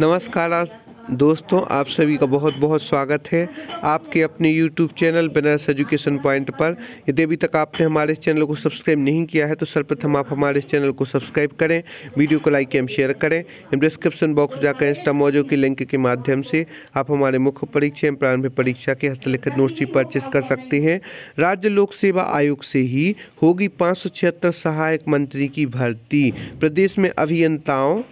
नमस्कार दोस्तों, आप सभी का बहुत बहुत स्वागत है आपके अपने YouTube channel winners education point पर। यदि अभी तक आपने हमारे चैनल को सब्सक्राइब नहीं किया है तो सर्वप्रथम आप हमारे चैनल को सब्सक्राइब करें, वीडियो को लाइक एवं शेयर करें एवं डिस्क्रिप्शन बॉक्स जाकर इंस्टामोजो के लिंक के माध्यम से आप हमारे मुख्य परीक्षा एवं प्रारंभिक परीक्षा के हस्तलिखित नोट्स भी परचेस कर सकते हैं। राज्य लोक सेवा आयोग से ही होगी 576 सहायक मंत्री की भर्ती। प्रदेश में अभियंताओं,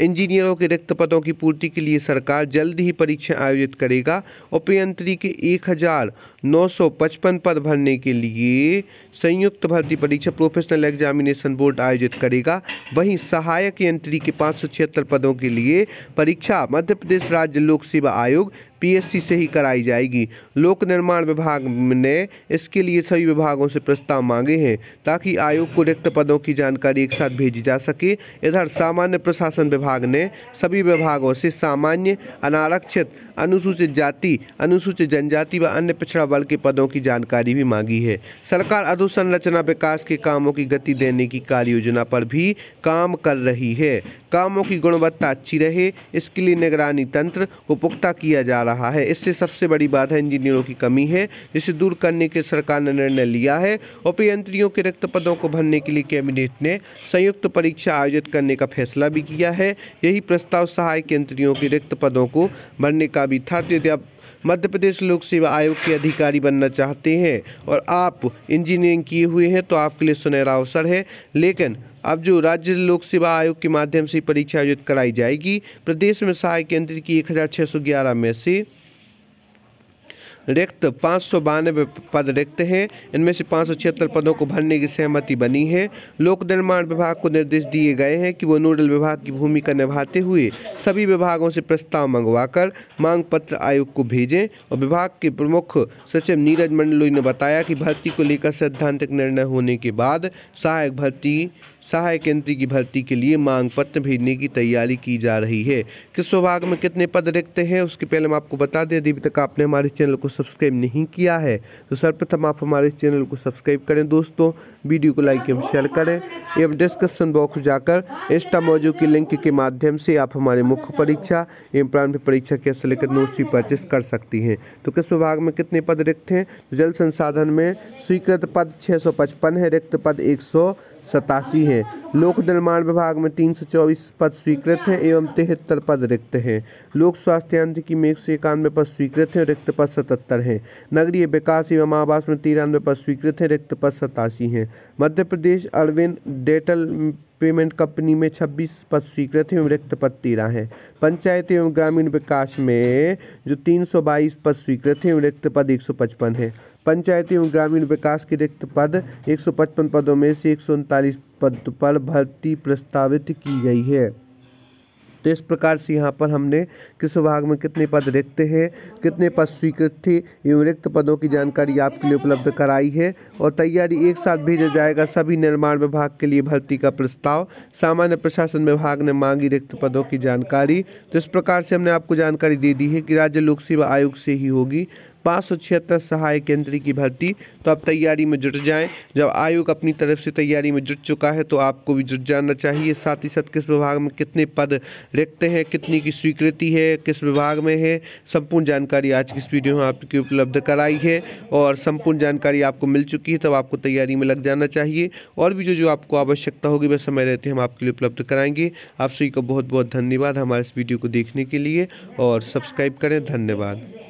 इंजीनियरों के रिक्त पदों की पूर्ति के लिए सरकार जल्द ही परीक्षा आयोजित करेगा। उपयंत्री के 1955 पद भरने के लिए संयुक्त भर्ती परीक्षा प्रोफेशनल एग्जामिनेशन बोर्ड आयोजित करेगा। वहीं सहायक यंत्री के 576 पदों के लिए परीक्षा मध्य प्रदेश राज्य लोक सेवा आयोग पीएससी से ही कराई जाएगी। लोक निर्माण विभाग ने इसके लिए सभी विभागों से प्रस्ताव मांगे हैं ताकि आयोग को रिक्त पदों की जानकारी एक साथ भेजी जा सके। इधर सामान्य प्रशासन विभाग ने सभी विभागों से सामान्य, अनारक्षित, अनुसूचित जाति, अनुसूचित जनजाति व अन्य पिछड़ा वर्ग के पदों की जानकारी भी मांगी है। सरकार अधोसंरचना विकास के कामों की गति देने की कार्य योजना पर भी काम कर रही है। कामों की गुणवत्ता अच्छी रहे इसके लिए निगरानी तंत्र को पुख्ता किया जा रहा है। इससे सबसे बड़ी बात है इंजीनियरों की कमी है, जिसे दूर करने के सरकार ने निर्णय लिया है। उपयंत्रियों के रिक्त पदों को भरने के लिए कैबिनेट ने संयुक्त परीक्षा आयोजित करने का फैसला भी किया है। यही प्रस्ताव सहायक यंत्रियों के रिक्त पदों को भरने का भी था। यदि आप मध्य प्रदेश लोक सेवा आयोग के अधिकारी बनना चाहते हैं और आप इंजीनियरिंग किए हुए हैं तो आपके लिए सुनहरा अवसर है। लेकिन अब जो राज्य लोक सेवा आयोग के माध्यम से परीक्षा आयोजित कराई जाएगी, प्रदेश में सहायक यंत्र की 1611 में से रिक्त 592 पद रिक्त हैं। इनमें से 576 पदों को भरने की सहमति बनी है। लोक निर्माण विभाग को निर्देश दिए गए हैं कि वो नोडल विभाग की भूमिका निभाते हुए सभी विभागों से प्रस्ताव मंगवाकर मांग पत्र आयोग को भेजें। और विभाग के प्रमुख सचिव नीरज मंडलोई ने बताया कि भर्ती को लेकर सैद्धांतिक निर्णय होने के बाद सहायक यंत्री की भर्ती के लिए मांग पत्र भेजने की तैयारी की जा रही है। किस विभाग में कितने पद रिक्त हैं उसके पहले हम आपको बता दें, अभी तक आपने हमारे चैनल को सब्सक्राइब नहीं किया है तो सर्वप्रथम आप हमारे चैनल को सब्सक्राइब करें दोस्तों, वीडियो को लाइक एवं शेयर करें एवं डिस्क्रिप्शन बॉक्स जाकर इंस्टामोजो के लिंक के माध्यम से आप हमारे मुख्य परीक्षा एवं प्रारंभिक परीक्षा के हस्तलिखित नोट्स भी परचेस कर सकती हैं। तो किस विभाग में कितने पद रिक्त हैं? जल संसाधन में स्वीकृत पद 655 है, रिक्त पद 187 हैं। लोक निर्माण विभाग में 324 पद स्वीकृत हैं एवं 73 पद रिक्त हैं। लोक स्वास्थ्य यांत्रिकी में 191 पद स्वीकृत हैं, रिक्त पद 77 हैं। नगरीय विकास एवं आवास में 93 पद स्वीकृत हैं, रिक्त पद 87 हैं। मध्य प्रदेश अरविंद डेटल पेमेंट कंपनी में 26 पद स्वीकृत हैं एवं रिक्त पद 13 हैं। पंचायत एवं ग्रामीण विकास में जो 322 पद स्वीकृत हैं एवं रिक्त पद 155 हैं। पंचायती एवं ग्रामीण विकास के रिक्त पद 155 पदों में से 139 पद पर भर्ती प्रस्तावित की गई है। तो इस प्रकार से यहाँ पर हमने किस विभाग में कितने पद रिक्त हैं, कितने पद स्वीकृत थे एवं रिक्त पदों की जानकारी आपके लिए उपलब्ध कराई है। और तैयारी एक साथ भेजा जाएगा सभी निर्माण विभाग के लिए भर्ती का प्रस्ताव। सामान्य प्रशासन विभाग ने मांगी रिक्त पदों की जानकारी। तो इस प्रकार से हमने आपको जानकारी दे दी है कि राज्य लोक सेवा आयोग से ही होगी 576 सहायक यंत्री की भर्ती। तो आप तैयारी में जुट जाएं। जब आयोग अपनी तरफ से तैयारी में जुट चुका है तो आपको भी जुट जाना चाहिए। साथ ही साथ किस विभाग में कितने पद रिक्त हैं, कितनी की स्वीकृति है, किस विभाग में है, संपूर्ण जानकारी आज की इस वीडियो में आपकी उपलब्ध कराई है। और संपूर्ण जानकारी आपको मिल चुकी है तब आपको तैयारी में लग जाना चाहिए। और भी जो आपको आवश्यकता होगी वह समय रहते हम आपके लिए उपलब्ध कराएंगे। आप सभी को बहुत बहुत धन्यवाद हमारे इस वीडियो को देखने के लिए और सब्सक्राइब करें। धन्यवाद।